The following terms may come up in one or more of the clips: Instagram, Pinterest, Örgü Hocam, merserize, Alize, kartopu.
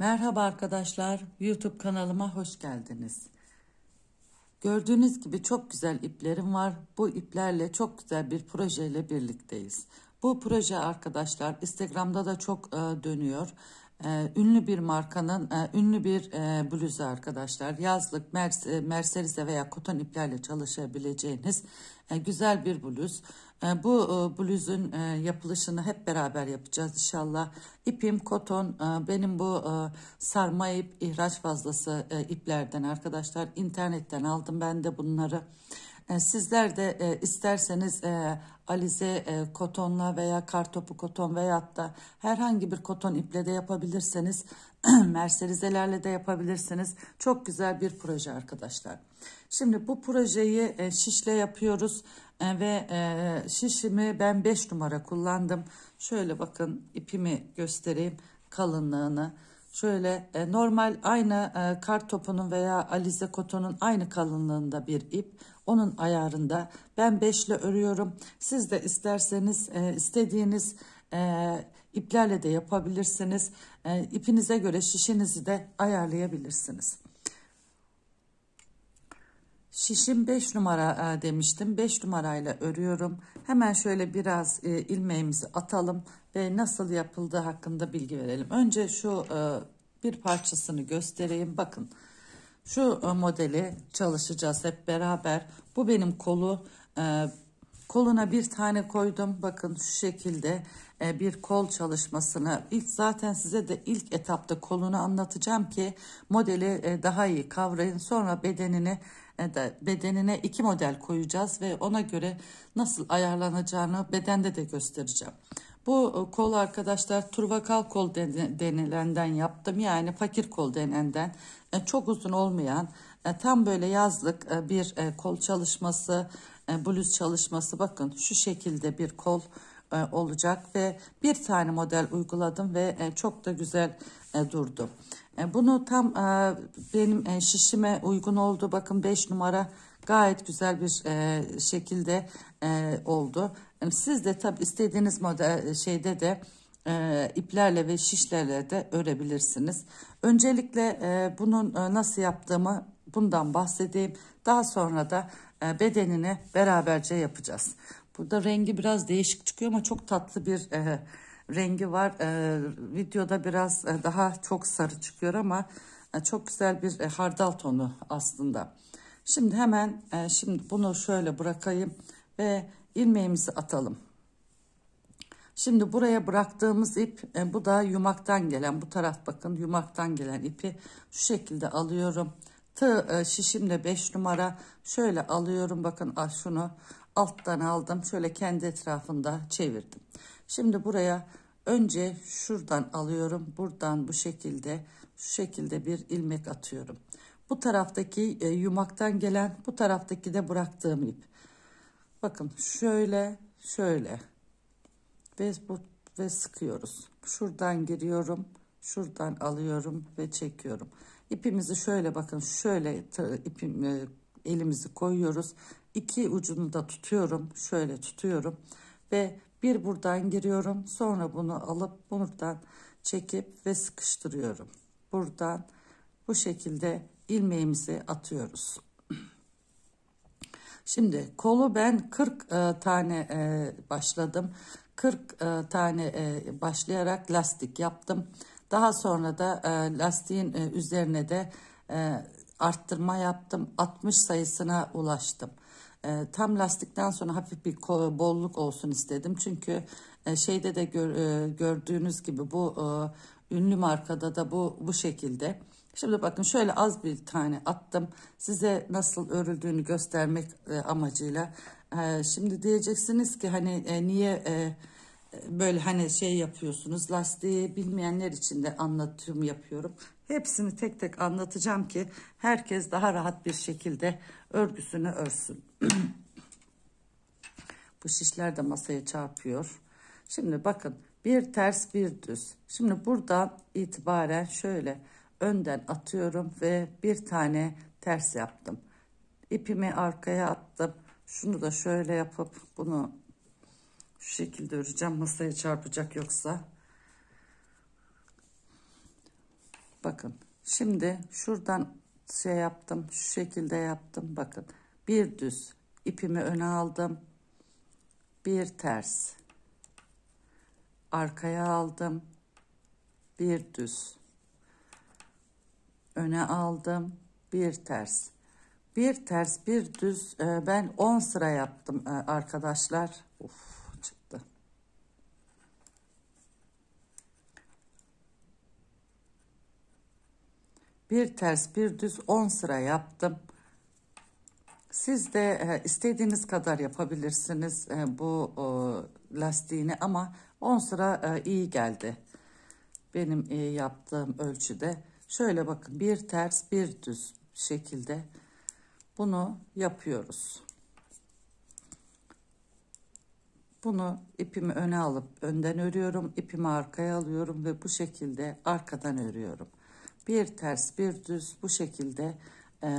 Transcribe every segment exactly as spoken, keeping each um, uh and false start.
Merhaba arkadaşlar, YouTube kanalıma hoş geldiniz. Gördüğünüz gibi çok güzel iplerim var. Bu iplerle çok güzel bir projeyle birlikteyiz. Bu proje arkadaşlar Instagram'da da çok e, dönüyor. E, ünlü bir markanın e, ünlü bir e, bluzu arkadaşlar. Yazlık mers merserize veya koton iplerle çalışabileceğiniz e, güzel bir bluz. E, bu e, bluzun e, yapılışını hep beraber yapacağız inşallah. İpim koton, e, benim bu e, sarma ip ihraç fazlası e, iplerden arkadaşlar. İnternetten aldım ben de bunları. Sizler de isterseniz Alize kotonla veya kartopu koton veya da herhangi bir koton iple de yapabilirsiniz. Merserizelerle de yapabilirsiniz. Çok güzel bir proje arkadaşlar. Şimdi bu projeyi şişle yapıyoruz ve şişimi ben beş numara kullandım. Şöyle bakın, ipimi göstereyim kalınlığını. Şöyle normal aynı kartopunun veya Alize kotonun aynı kalınlığında bir ip. Onun ayarında ben beşle örüyorum. Siz de isterseniz e, istediğiniz e, iplerle de yapabilirsiniz. E, ipinize göre şişinizi de ayarlayabilirsiniz. Şişim beş numara e, demiştim. beş numarayla örüyorum. Hemen şöyle biraz e, ilmeğimizi atalım ve nasıl yapıldığı hakkında bilgi verelim. Önce şu e, bir parçasını göstereyim. Bakın. Şu modeli çalışacağız hep beraber. Bu benim kolu. Ee, koluna bir tane koydum. Bakın şu şekilde e, bir kol çalışmasını. İlk zaten size de ilk etapta kolunu anlatacağım ki modeli e, daha iyi kavrayın. Sonra bedenini e, de, bedenine iki model koyacağız ve ona göre nasıl ayarlanacağını bedende de göstereceğim. Bu kol arkadaşlar turvakal kol denilenden yaptım. Yani fakir kol denilenden çok uzun olmayan tam böyle yazlık bir kol çalışması, bluz çalışması. Bakın şu şekilde bir kol olacak ve bir tane model uyguladım ve çok da güzel durdu. Bunu tam benim şişime uygun oldu. Bakın beş numara gayet güzel bir şekilde oldu. Siz de tabi istediğiniz model şeyde de e, iplerle ve şişlerle de örebilirsiniz. Öncelikle e, bunun e, nasıl yaptığımı bundan bahsedeyim. Daha sonra da e, bedenini beraberce yapacağız. Burada rengi biraz değişik çıkıyor ama çok tatlı bir e, rengi var. E, videoda biraz e, daha çok sarı çıkıyor ama e, çok güzel bir e, hardal tonu aslında. Şimdi hemen e, şimdi bunu şöyle bırakayım ve ilmeğimizi atalım. Şimdi buraya bıraktığımız ip e, bu da yumaktan gelen, bu taraf bakın yumaktan gelen ipi şu şekilde alıyorum. Tığ e, şişimle beş numara şöyle alıyorum. Bakın şunu alttan aldım. Şöyle kendi etrafında çevirdim. Şimdi buraya önce şuradan alıyorum. Buradan bu şekilde şu şekilde bir ilmek atıyorum. Bu taraftaki e, yumaktan gelen, bu taraftaki de bıraktığım ip. Bakın şöyle şöyle ve, bu, ve sıkıyoruz. Şuradan giriyorum, şuradan alıyorum ve çekiyorum. İpimizi şöyle bakın şöyle ipim, e, elimizi koyuyoruz. İki ucunu da tutuyorum, şöyle tutuyorum ve bir buradan giriyorum. Sonra bunu alıp buradan çekip ve sıkıştırıyorum. Buradan bu şekilde ilmeğimizi atıyoruz. Şimdi kolu ben kırk e, tane e, başladım. kırk e, tane e, başlayarak lastik yaptım. Daha sonra da e, lastiğin e, üzerine de e, arttırma yaptım. altmış sayısına ulaştım. E, tam lastikten sonra hafif bir bolluk olsun istedim. Çünkü e, şeyde de gör, e, gördüğünüz gibi bu e, ünlü markada da bu bu şekilde. Şimdi bakın şöyle az bir tane attım. Size nasıl örüldüğünü göstermek amacıyla. Şimdi diyeceksiniz ki hani niye böyle hani şey yapıyorsunuz, lastiği bilmeyenler için de anlatım yapıyorum. Hepsini tek tek anlatacağım ki herkes daha rahat bir şekilde örgüsünü örsün. Bu şişler de masaya çarpıyor. Şimdi bakın bir ters bir düz. Şimdi buradan itibaren şöyle önden atıyorum ve bir tane ters yaptım. İpimi arkaya attım. Şunu da şöyle yapıp bunu şu şekilde öreceğim. Masaya çarpacak yoksa. Bakın şimdi şuradan şey yaptım, şu şekilde yaptım. Bakın bir düz ipimi öne aldım, bir ters arkaya aldım, bir düz öne aldım, bir ters, bir ters, bir düz. Ben on sıra yaptım arkadaşlar. Uf, çıktı. Bir ters bir düz on sıra yaptım. Siz de istediğiniz kadar yapabilirsiniz bu lastiğini, ama on sıra iyi geldi benim yaptığım ölçüde. Şöyle bakın, bir ters bir düz şekilde bunu yapıyoruz. Bunu ipimi öne alıp önden örüyorum, ipimi arkaya alıyorum ve bu şekilde arkadan örüyorum. Bir ters bir düz bu şekilde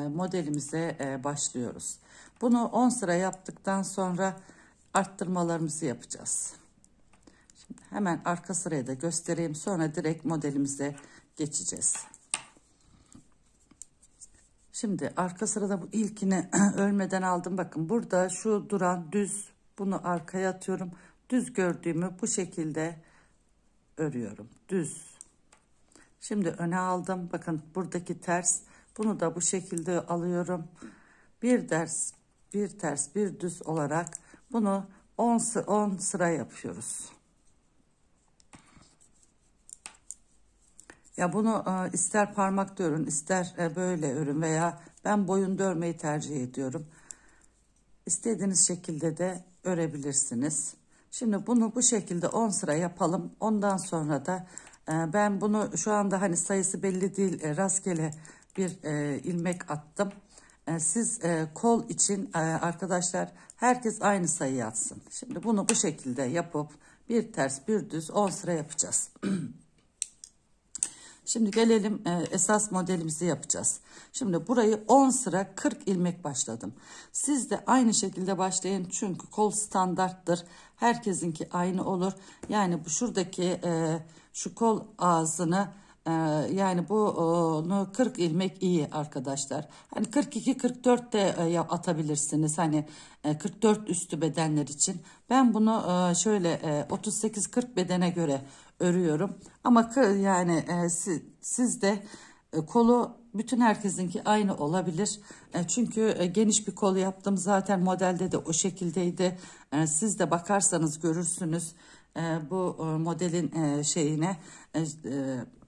modelimize başlıyoruz. Bunu on sıra yaptıktan sonra arttırmalarımızı yapacağız. Şimdi hemen arka sırayı da göstereyim, sonra direkt modelimize geçeceğiz. Şimdi arka sırada bu ilkini örmeden aldım. Bakın burada şu duran düz, bunu arkaya atıyorum. Düz gördüğümü bu şekilde örüyorum. Düz. Şimdi öne aldım. Bakın buradaki ters, bunu da bu şekilde alıyorum. Bir ters, bir ters, bir düz olarak bunu on sıra yapıyoruz. Ya bunu ister parmakta örün, ister böyle örün veya ben boyunda örmeyi tercih ediyorum. İstediğiniz şekilde de örebilirsiniz. Şimdi bunu bu şekilde on sıra yapalım. Ondan sonra da ben bunu şu anda hani sayısı belli değil, rastgele bir ilmek attım. Siz kol için arkadaşlar herkes aynı sayıyı atsın. Şimdi bunu bu şekilde yapıp bir ters bir düz on sıra yapacağız. Şimdi gelelim esas modelimizi yapacağız. Şimdi burayı on sıra kırk ilmek başladım. Siz de aynı şekilde başlayın, çünkü kol standarttır. Herkesinki aynı olur. Yani bu şuradaki şu kol ağzını, yani bunu kırk ilmek iyi arkadaşlar. Hani kırk iki kırk dört de atabilirsiniz. Hani kırk dört üstü bedenler için. Ben bunu şöyle otuz sekiz kırk bedene göre örüyorum. Ama yani siz de kolu bütün herkesinki aynı olabilir. Çünkü geniş bir kol yaptım. Zaten modelde de o şekildeydi. Siz de bakarsanız görürsünüz bu modelin şeyine,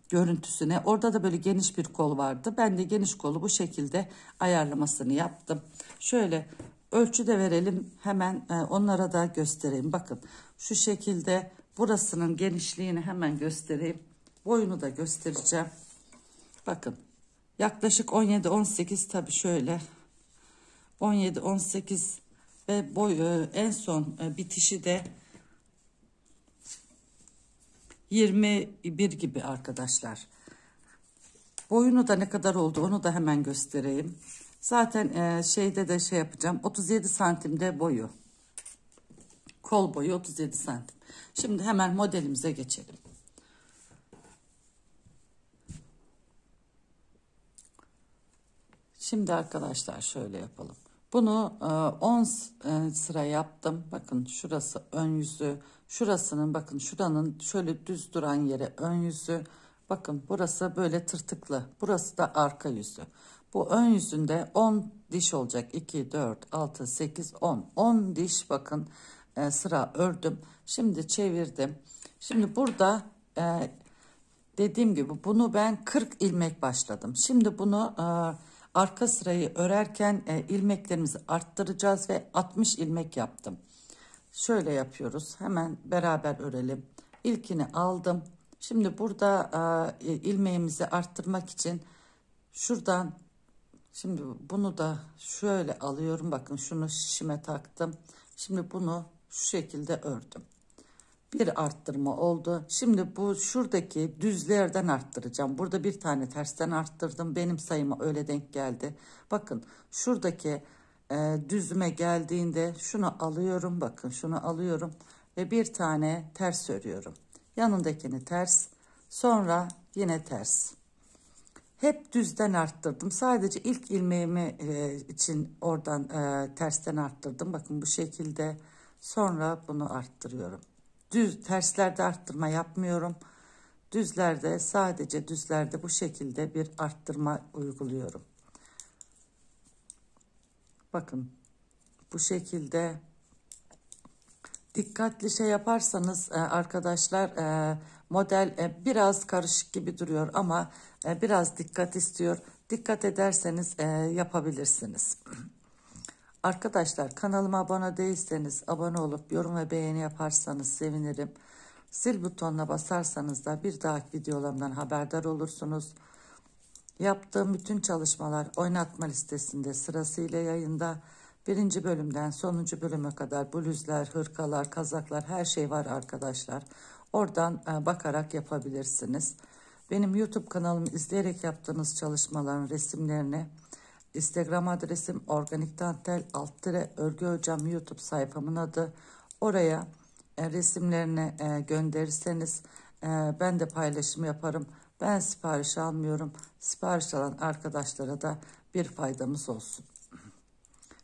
görüntüsüne. Orada da böyle geniş bir kol vardı. Ben de geniş kolu bu şekilde ayarlamasını yaptım. Şöyle ölçü de verelim. Hemen onlara da göstereyim. Bakın şu şekilde burasının genişliğini hemen göstereyim. Boyunu da göstereceğim. Bakın yaklaşık on yedi on sekiz, tabii şöyle on yedi on sekiz ve boyu en son bitişi de yirmi bir gibi arkadaşlar. Boyunu da ne kadar oldu onu da hemen göstereyim. Zaten şeyde de şey yapacağım, otuz yedi santimde boyu. Kol boyu otuz yedi santim. Şimdi hemen modelimize geçelim. Şimdi arkadaşlar şöyle yapalım. Bunu on sıra yaptım. Bakın şurası ön yüzü. Şurasının, bakın şuranın şöyle düz duran yere ön yüzü. Bakın burası böyle tırtıklı. Burası da arka yüzü. Bu ön yüzünde on diş olacak. iki, dört, altı, sekiz, on. on diş bakın sıra ördüm. Şimdi çevirdim. Şimdi burada dediğim gibi bunu ben kırk ilmek başladım. Şimdi bunu arka sırayı örerken ilmeklerimizi arttıracağız ve altmış ilmek yaptım. Şöyle yapıyoruz. Hemen beraber örelim. İlkini aldım. Şimdi burada ilmeğimizi arttırmak için şuradan, şimdi bunu da şöyle alıyorum. Bakın şunu şişime taktım. Şimdi bunu şu şekilde ördüm. Bir arttırma oldu. Şimdi bu şuradaki düzlerden arttıracağım. Burada bir tane tersten arttırdım. Benim sayıma öyle denk geldi. Bakın şuradaki e, düzüme geldiğinde şunu alıyorum. Bakın şunu alıyorum ve bir tane ters örüyorum. Yanındakini ters, sonra yine ters. hep düzden arttırdım. Sadece ilk ilmeğimi e, için oradan e, tersten arttırdım. Bakın bu şekilde. Sonra bunu arttırıyorum. Düz terslerde arttırma yapmıyorum. Düzlerde, sadece düzlerde bu şekilde bir arttırma uyguluyorum. Bakın bu şekilde dikkatli şey yaparsanız arkadaşlar, model biraz karışık gibi duruyor ama biraz dikkat istiyor. Dikkat ederseniz yapabilirsiniz. Arkadaşlar, kanalıma abone değilseniz abone olup yorum ve beğeni yaparsanız sevinirim. Zil butonuna basarsanız da bir dahaki videolarımdan haberdar olursunuz. Yaptığım bütün çalışmalar oynatma listesinde sırasıyla yayında. Birinci bölümden sonuncu bölüme kadar bluzlar, hırkalar, kazaklar, her şey var arkadaşlar. Oradan bakarak yapabilirsiniz. Benim YouTube kanalımı izleyerek yaptığınız çalışmaların resimlerini, Instagram adresim organik dantel alt tire örgü hocam YouTube sayfamın adı, oraya resimlerini gönderirseniz ben de paylaşım yaparım. Ben sipariş almıyorum. Sipariş alan arkadaşlara da bir faydamız olsun.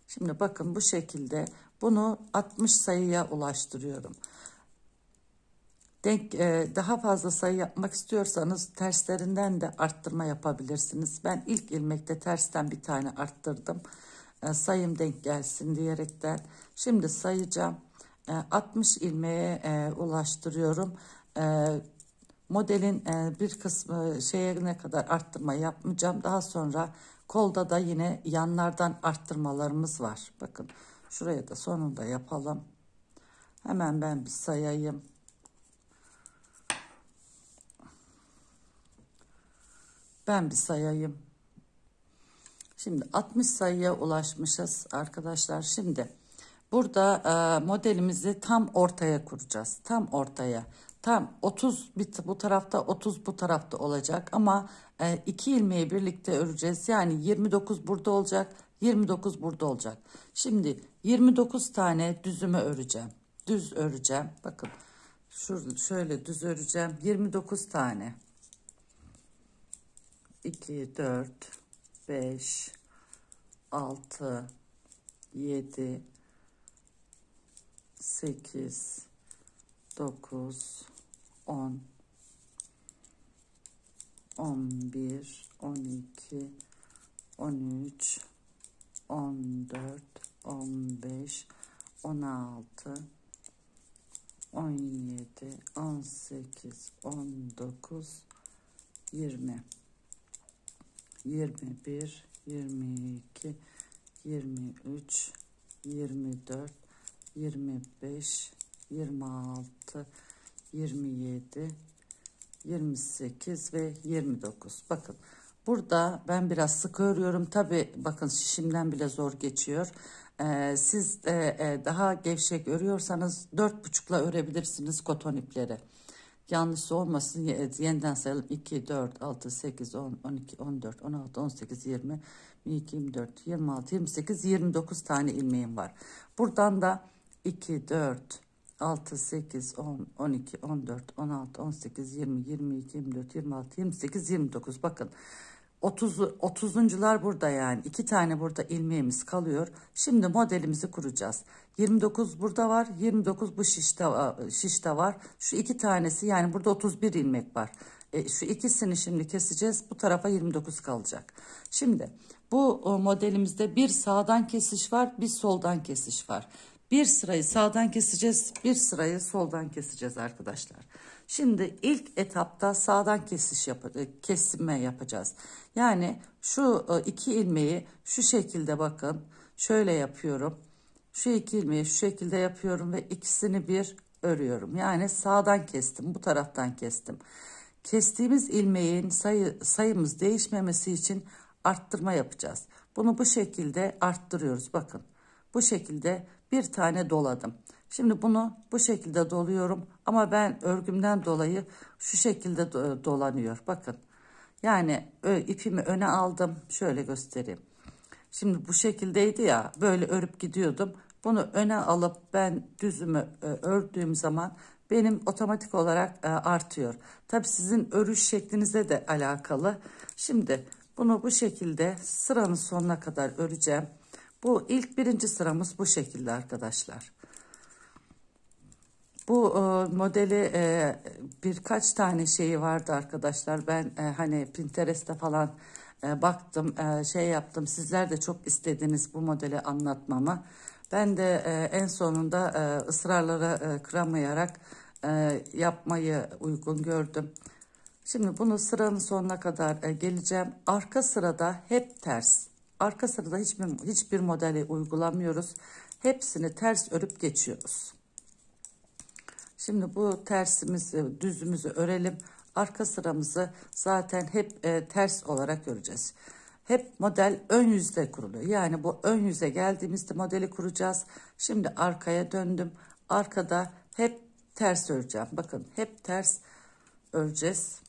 Şimdi bakın bu şekilde bunu altmış sayıya ulaştırıyorum. Denk, daha fazla sayı yapmak istiyorsanız terslerinden de arttırma yapabilirsiniz. Ben ilk ilmekte tersten bir tane arttırdım. Sayım denk gelsin diyerekten. Şimdi sayacağım. altmış ilmeğe ulaştırıyorum. Modelin bir kısmı şeye ne kadar arttırma yapmayacağım. Daha sonra kolda da yine yanlardan arttırmalarımız var. Bakın şuraya da sonunda yapalım. Hemen ben bir sayayım. Ben bir sayayım. Şimdi altmış sayıya ulaşmışız arkadaşlar. Şimdi burada e, modelimizi tam ortaya kuracağız. Tam ortaya. Tam otuz bu tarafta, otuz bu tarafta olacak ama e, iki ilmeği birlikte öreceğiz. Yani yirmi dokuz burada olacak, yirmi dokuz burada olacak. Şimdi yirmi dokuz tane düzümü öreceğim. Düz öreceğim. Bakın şurada şöyle düz öreceğim. yirmi dokuz tane. iki, dört, beş, altı, yedi, sekiz, dokuz, on, on bir, on iki, on üç, on dört, on beş, on altı, on yedi, on sekiz, on dokuz, yirmi. yirmi bir, yirmi iki, yirmi üç, yirmi dört, yirmi beş, yirmi altı, yirmi yedi, yirmi sekiz ve yirmi dokuz. Bakın burada ben biraz sıkı örüyorum. Tabi bakın şişimden bile zor geçiyor. Ee, siz e, daha gevşek örüyorsanız dört buçukla örebilirsiniz koton ipleri. Yanlış olmasın, yeniden sayalım. iki, dört, altı, sekiz, on, on iki, on dört, on altı, on sekiz, yirmi, yirmi iki, yirmi dört, yirmi altı, yirmi sekiz, yirmi dokuz tane ilmeğim var. Buradan da iki, dört, altı, sekiz, on, on iki, on dört, on altı, on sekiz, yirmi, yirmi iki, yirmi dört, yirmi altı, yirmi sekiz, yirmi dokuz. Bakın otuzuncular burada, yani iki tane burada ilmeğimiz kalıyor. Şimdi modelimizi kuracağız. yirmi dokuz burada var, yirmi dokuz bu şişte, şişte var. Şu iki tanesi, yani burada otuz bir ilmek var. E, şu ikisini şimdi keseceğiz. Bu tarafa yirmi dokuz kalacak. Şimdi bu modelimizde bir sağdan kesiş var, bir soldan kesiş var. Bir sırayı sağdan keseceğiz, bir sırayı soldan keseceğiz arkadaşlar. Şimdi ilk etapta sağdan kesiş yap kesime yapacağız. Yani şu iki ilmeği şu şekilde, bakın şöyle yapıyorum. Şu iki ilmeği şu şekilde yapıyorum ve ikisini bir örüyorum. Yani sağdan kestim, bu taraftan kestim. Kestiğimiz ilmeğin sayı, sayımız değişmemesi için arttırma yapacağız. Bunu bu şekilde arttırıyoruz. Bakın bu şekilde bir tane doladım. Şimdi bunu bu şekilde doluyorum ama ben örgümden dolayı şu şekilde do dolanıyor. Bakın yani ipimi öne aldım, şöyle göstereyim. Şimdi bu şekildeydi ya, böyle örüp gidiyordum. Bunu öne alıp ben düzümü e, ördüğüm zaman benim otomatik olarak artıyor. Tabii sizin örüş şeklinize de alakalı. Şimdi bunu bu şekilde sıranın sonuna kadar öreceğim. Bu ilk birinci sıramız bu şekilde arkadaşlar. Bu e, modeli e, birkaç tane şeyi vardı arkadaşlar. Ben e, hani Pinterest'te falan e, baktım, e, şey yaptım. Sizler de çok istediniz bu modeli anlatmama. Ben de e, en sonunda e, ısrarları e, kıramayarak e, yapmayı uygun gördüm. Şimdi bunu sıranın sonuna kadar e, geleceğim. Arka sırada hep ters. Arka sırada hiçbir, hiçbir modeli uygulamıyoruz. Hepsini ters örüp geçiyoruz. Şimdi bu tersimizi, düzümüzü örelim. Arka sıramızı zaten hep e, ters olarak öreceğiz. Hep model ön yüzde kuruluyor. Yani bu ön yüze geldiğimizde modeli kuracağız. Şimdi arkaya döndüm. Arkada hep ters öreceğim. Bakın hep ters öreceğiz.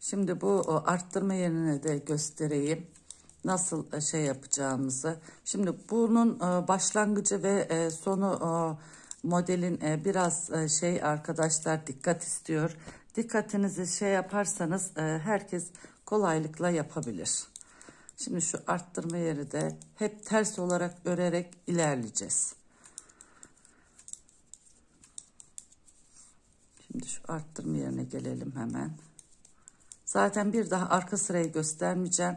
Şimdi bu o, arttırma yerine de göstereyim. Nasıl şey yapacağımızı. Şimdi bunun başlangıcı ve sonu modelin biraz şey arkadaşlar, dikkat istiyor. Dikkatinizi şey yaparsanız herkes kolaylıkla yapabilir. Şimdi şu arttırma yeri de hep ters olarak örerek ilerleyeceğiz. Şimdi şu arttırma yerine gelelim hemen. Zaten bir daha arka sırayı göstermeyeceğim.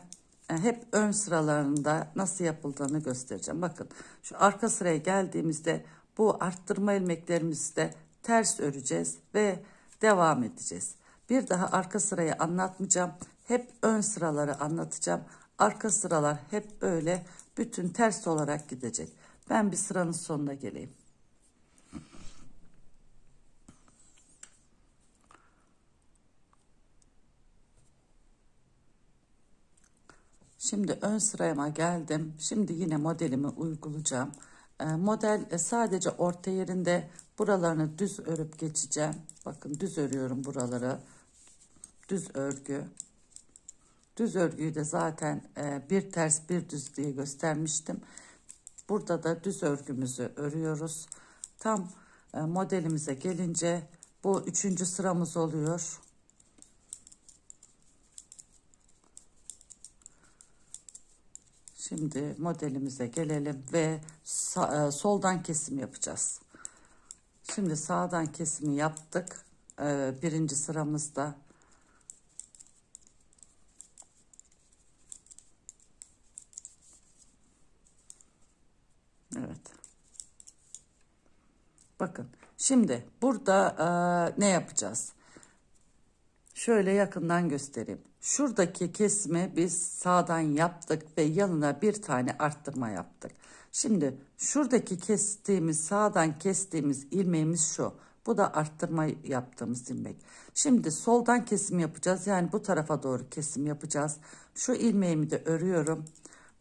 Hep ön sıralarında nasıl yapıldığını göstereceğim. Bakın şu arka sıraya geldiğimizde bu arttırma ilmeklerimizi de ters öreceğiz ve devam edeceğiz. Bir daha arka sırayı anlatmayacağım. Hep ön sıraları anlatacağım. Arka sıralar hep böyle bütün ters olarak gidecek. Ben bir sıranın sonuna geleyim. Şimdi ön sırama geldim. Şimdi yine modelimi uygulayacağım. E, model e, sadece orta yerinde buralarını düz örüp geçeceğim. Bakın düz örüyorum buraları. Düz örgü. Düz örgüyü de zaten e, bir ters bir düz diye göstermiştim. Burada da düz örgümüzü örüyoruz. Tam e, modelimize gelince bu üçüncü sıramız oluyor. Şimdi modelimize gelelim ve sağ, soldan kesim yapacağız. Şimdi sağdan kesimi yaptık. Birinci sıramızda. Evet. Bakın şimdi burada ne yapacağız? Şöyle yakından göstereyim. Şuradaki kesimi biz sağdan yaptık ve yanına bir tane arttırma yaptık. Şimdi şuradaki kestiğimiz, sağdan kestiğimiz ilmeğimiz şu. Bu da arttırma yaptığımız ilmek. Şimdi soldan kesim yapacağız. Yani bu tarafa doğru kesim yapacağız. Şu ilmeğimi de örüyorum.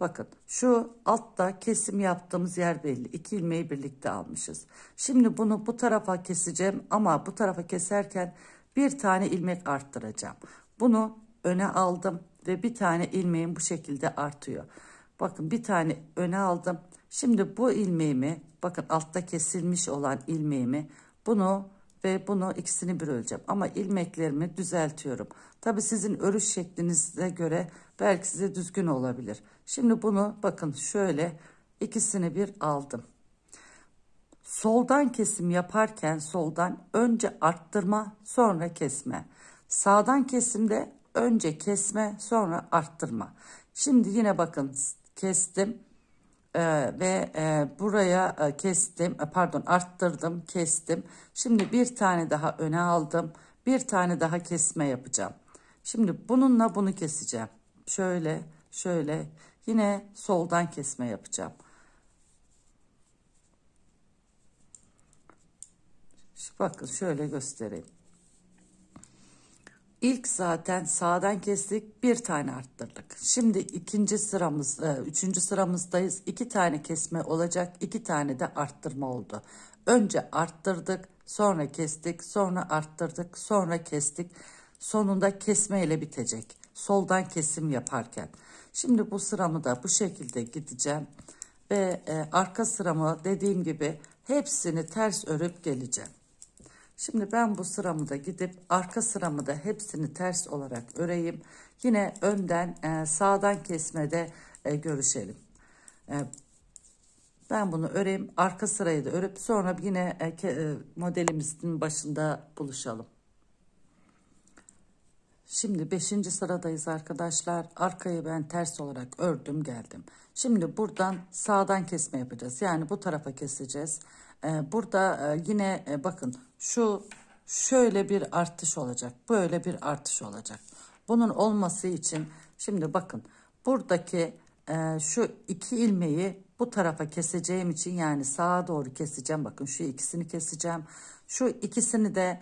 Bakın şu altta kesim yaptığımız yer belli. İki ilmeği birlikte almışız. Şimdi bunu bu tarafa keseceğim ama bu tarafa keserken bir tane ilmek arttıracağım. Bunu öne aldım ve bir tane ilmeğim bu şekilde artıyor. Bakın bir tane öne aldım. Şimdi bu ilmeğimi, bakın altta kesilmiş olan ilmeğimi, bunu ve bunu ikisini bir öreceğim. Ama ilmeklerimi düzeltiyorum. Tabi sizin örüş şeklinize göre belki size düzgün olabilir. Şimdi bunu bakın şöyle ikisini bir aldım. Soldan kesim yaparken soldan önce arttırma sonra kesme. Sağdan kesimde önce kesme sonra arttırma. Şimdi yine bakın kestim ee, ve e, buraya e, kestim e, pardon arttırdım kestim. Şimdi bir tane daha öne aldım, bir tane daha kesme yapacağım. Şimdi bununla bunu keseceğim. Şöyle şöyle yine soldan kesme yapacağım. Şimdi bakın şöyle göstereyim. İlk zaten sağdan kestik, bir tane arttırdık. Şimdi ikinci sıramız, üçüncü sıramızdayız. İki tane kesme olacak, iki tane de arttırma oldu. Önce arttırdık, sonra kestik, sonra arttırdık, sonra kestik. Sonunda kesme ile bitecek. Soldan kesim yaparken. Şimdi bu sıramı da bu şekilde gideceğim. ve e, arka sıramı dediğim gibi hepsini ters örüp geleceğim. Şimdi ben bu sıramı da gidip arka sıramı da hepsini ters olarak öreyim. Yine önden e, sağdan kesmede e, görüşelim. E, ben bunu öreyim, arka sırayı da örüp sonra yine e, e, modelimizin başında buluşalım. Şimdi beşinci sıradayız arkadaşlar. Arkayı ben ters olarak ördüm geldim. Şimdi buradan sağdan kesme yapacağız. Yani bu tarafa keseceğiz. Ee, burada e, yine e, bakın şu şöyle bir artış olacak. Böyle bir artış olacak. Bunun olması için şimdi bakın buradaki e, şu iki ilmeği bu tarafa keseceğim için yani sağa doğru keseceğim. Bakın şu ikisini keseceğim. Şu ikisini de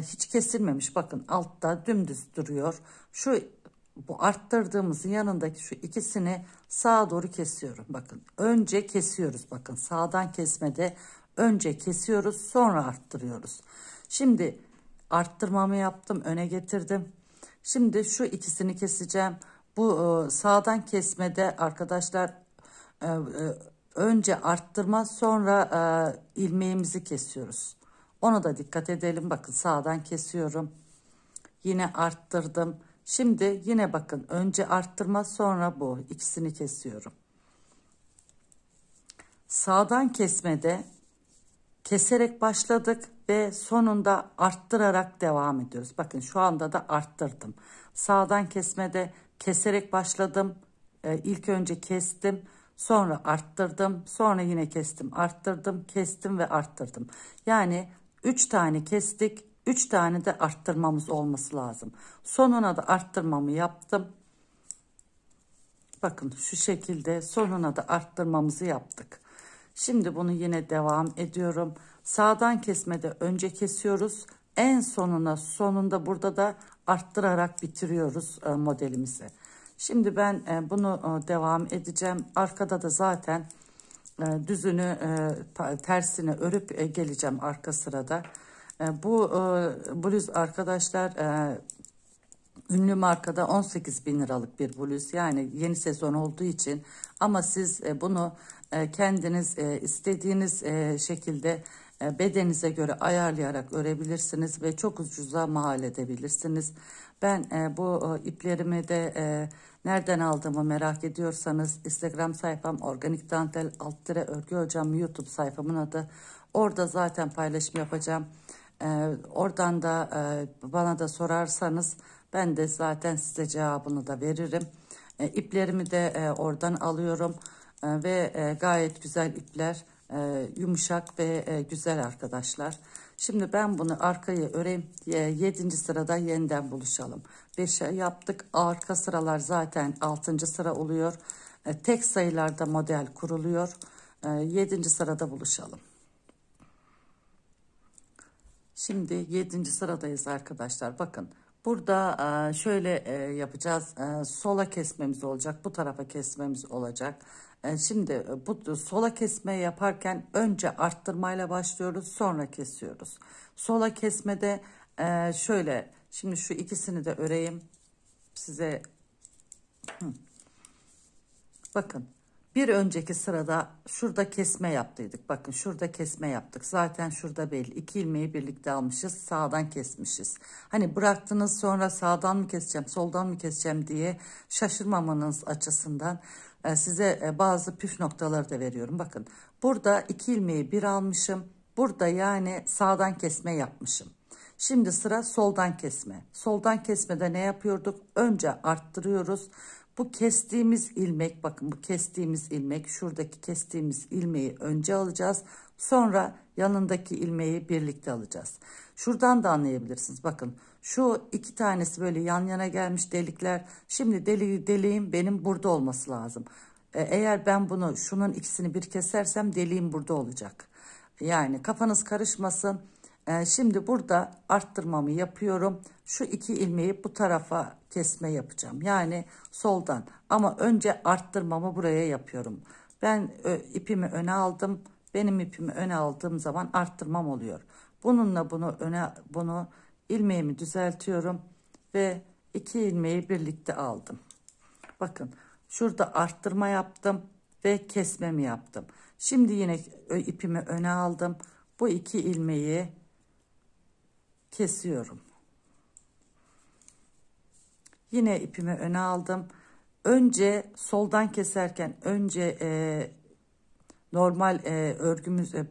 hiç kesilmemiş, bakın altta dümdüz duruyor. Şu bu arttırdığımızın yanındaki şu ikisini sağa doğru kesiyorum. Bakın önce kesiyoruz, bakın sağdan kesmede önce kesiyoruz sonra arttırıyoruz. Şimdi arttırmamı yaptım, öne getirdim. Şimdi şu ikisini keseceğim. Bu sağdan kesmede arkadaşlar önce arttırma sonra ilmeğimizi kesiyoruz. Ona da dikkat edelim. Bakın sağdan kesiyorum. Yine arttırdım. Şimdi yine bakın önce arttırma sonra bu. İkisini kesiyorum. Sağdan kesmede keserek başladık ve sonunda arttırarak devam ediyoruz. Bakın şu anda da arttırdım. Sağdan kesmede keserek başladım. Ee, ilk önce kestim. Sonra arttırdım. Sonra yine kestim. Arttırdım. Kestim ve arttırdım. Yani üç tane kestik, üç tane de arttırmamız olması lazım. Sonuna da arttırmamı yaptım. Bakın şu şekilde sonuna da arttırmamızı yaptık. Şimdi bunu yine devam ediyorum. Sağdan kesmede önce kesiyoruz. En sonuna sonunda burada da arttırarak bitiriyoruz modelimizi. Şimdi ben bunu devam edeceğim. Arkada da zaten düzünü tersini örüp geleceğim arka sırada. Bu bluz arkadaşlar ünlü markada on sekiz bin liralık bir bluz, yani yeni sezon olduğu için, ama siz bunu kendiniz istediğiniz şekilde bedenize göre ayarlayarak örebilirsiniz ve çok ucuza mal edebilirsiniz. Ben bu iplerimi de nereden aldığımı merak ediyorsanız Instagram sayfam Organik Dantel alt tire Örgü Hocam, YouTube sayfamın adı. Orada zaten paylaşım yapacağım. Ee, oradan da e, bana da sorarsanız ben de zaten size cevabını da veririm. E, iplerimi de e, oradan alıyorum e, ve e, gayet güzel ipler, e, yumuşak ve e, güzel arkadaşlar. Şimdi ben bunu arkayı öreyim. yedinci sırada yeniden buluşalım. beşe yaptık. Arka sıralar zaten altıncı sıra oluyor. Tek sayılarda model kuruluyor. yedinci sırada buluşalım. Şimdi yedinci sıradayız arkadaşlar. Bakın burada şöyle yapacağız. Sola kesmemiz olacak. Bu tarafa kesmemiz olacak. Şimdi bu sola kesmeyi yaparken önce arttırmayla başlıyoruz, sonra kesiyoruz. Sola kesmede şöyle, şimdi şu ikisini de öreyim size. Bakın bir önceki sırada şurada kesme yaptıydık. Bakın şurada kesme yaptık. Zaten şurada belli. İki ilmeği birlikte almışız. Sağdan kesmişiz. Hani bıraktınız sonra sağdan mı keseceğim, soldan mı keseceğim diye şaşırmamanız açısından size bazı püf noktaları da veriyorum. Bakın burada iki ilmeği bir almışım. Burada yani sağdan kesme yapmışım. Şimdi sıra soldan kesme. Soldan kesmede ne yapıyorduk? Önce arttırıyoruz. Bu kestiğimiz ilmek, bakın bu kestiğimiz ilmek, şuradaki kestiğimiz ilmeği önce alacağız. Sonra yanındaki ilmeği birlikte alacağız. Şuradan da anlayabilirsiniz. Bakın şu iki tanesi böyle yan yana gelmiş delikler. Şimdi deliği deliğim benim burada olması lazım. Eğer ben bunu şunun ikisini bir kesersem deliğim burada olacak. Yani kafanız karışmasın. Şimdi burada arttırmamı yapıyorum. Şu iki ilmeği bu tarafa kesme yapacağım. Yani soldan, ama önce arttırmamı buraya yapıyorum. Ben ipimi öne aldım. Benim ipimi öne aldığım zaman arttırmam oluyor. Bununla bunu öne, bunu ilmeğimi düzeltiyorum ve iki ilmeği birlikte aldım. Bakın şurada arttırma yaptım ve kesmemi yaptım. Şimdi yine ipimi öne aldım. Bu iki ilmeği kesiyorum. Yine ipimi öne aldım. Önce soldan keserken önce e, normal e, örgümüz e,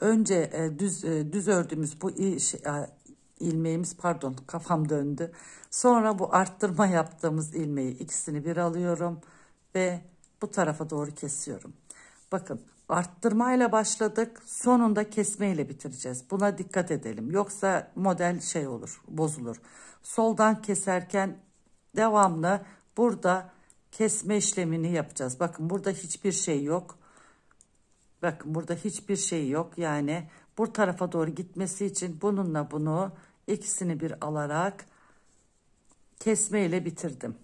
önce e, düz e, düz ördüğümüz bu iş, e, ilmeğimiz pardon kafam döndü. Sonra bu arttırma yaptığımız ilmeği ikisini bir alıyorum ve bu tarafa doğru kesiyorum. Bakın arttırmayla başladık. Sonunda kesmeyle bitireceğiz. Buna dikkat edelim. Yoksa model şey olur, bozulur. Soldan keserken devamlı burada kesme işlemini yapacağız. Bakın burada hiçbir şey yok. Bakın burada hiçbir şey yok. Yani bu tarafa doğru gitmesi için bununla bunu ikisini bir alarak kesmeyle bitirdim.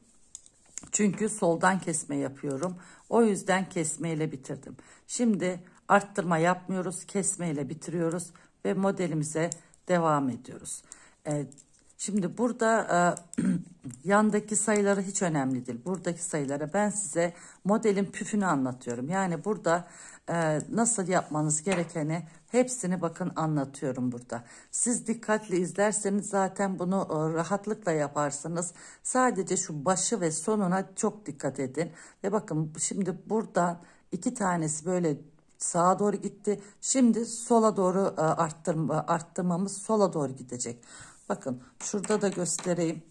Çünkü soldan kesme yapıyorum. O yüzden kesmeyle bitirdim. Şimdi arttırma yapmıyoruz. Kesmeyle bitiriyoruz ve modelimize devam ediyoruz. Ee, şimdi burada e, yandaki sayıları hiç önemli değil. Buradaki sayılara ben size modelin püfünü anlatıyorum. Yani burada e, nasıl yapmanız gerekeni hepsini bakın anlatıyorum burada. Siz dikkatli izlerseniz zaten bunu rahatlıkla yaparsınız. Sadece şu başı ve sonuna çok dikkat edin. Ve bakın şimdi buradan iki tanesi böyle sağa doğru gitti. Şimdi sola doğru arttırma, arttırmamız sola doğru gidecek. Bakın şurada da göstereyim.